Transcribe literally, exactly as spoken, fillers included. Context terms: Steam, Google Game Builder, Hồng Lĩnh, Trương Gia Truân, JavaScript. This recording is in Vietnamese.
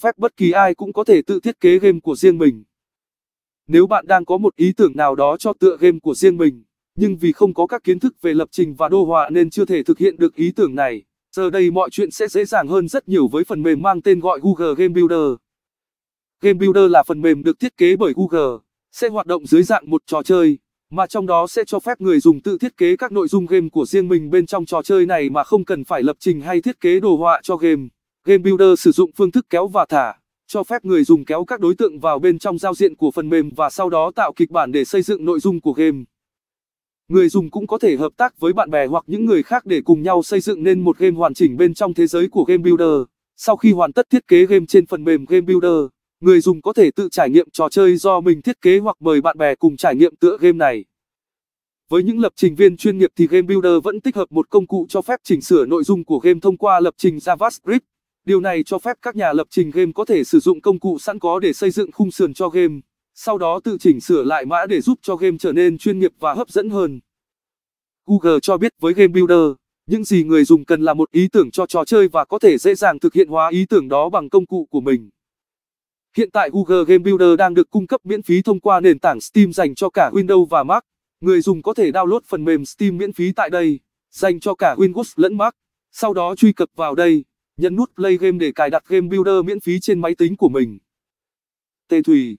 phép bất kỳ ai cũng có thể tự thiết kế game của riêng mình. Nếu bạn đang có một ý tưởng nào đó cho tựa game của riêng mình, nhưng vì không có các kiến thức về lập trình và đô họa nên chưa thể thực hiện được ý tưởng này, giờ đây mọi chuyện sẽ dễ dàng hơn rất nhiều với phần mềm mang tên gọi Google Game Builder. Game Builder là phần mềm được thiết kế bởi Google, sẽ hoạt động dưới dạng một trò chơi, mà trong đó sẽ cho phép người dùng tự thiết kế các nội dung game của riêng mình bên trong trò chơi này mà không cần phải lập trình hay thiết kế đồ họa cho game. Game Builder sử dụng phương thức kéo và thả, cho phép người dùng kéo các đối tượng vào bên trong giao diện của phần mềm và sau đó tạo kịch bản để xây dựng nội dung của game. Người dùng cũng có thể hợp tác với bạn bè hoặc những người khác để cùng nhau xây dựng nên một game hoàn chỉnh bên trong thế giới của Game Builder. Sau khi hoàn tất thiết kế game trên phần mềm Game Builder, người dùng có thể tự trải nghiệm trò chơi do mình thiết kế hoặc mời bạn bè cùng trải nghiệm tựa game này. Với những lập trình viên chuyên nghiệp thì Game Builder vẫn tích hợp một công cụ cho phép chỉnh sửa nội dung của game thông qua lập trình JavaScript. Điều này cho phép các nhà lập trình game có thể sử dụng công cụ sẵn có để xây dựng khung sườn cho game, sau đó tự chỉnh sửa lại mã để giúp cho game trở nên chuyên nghiệp và hấp dẫn hơn. Google cho biết với Game Builder, những gì người dùng cần là một ý tưởng cho trò chơi và có thể dễ dàng thực hiện hóa ý tưởng đó bằng công cụ của mình. Hiện tại Google Game Builder đang được cung cấp miễn phí thông qua nền tảng Steam dành cho cả Windows và Mac. Người dùng có thể download phần mềm Steam miễn phí tại đây, dành cho cả Windows lẫn Mac. Sau đó truy cập vào đây, nhấn nút Play Game để cài đặt Game Builder miễn phí trên máy tính của mình. Tê Thùy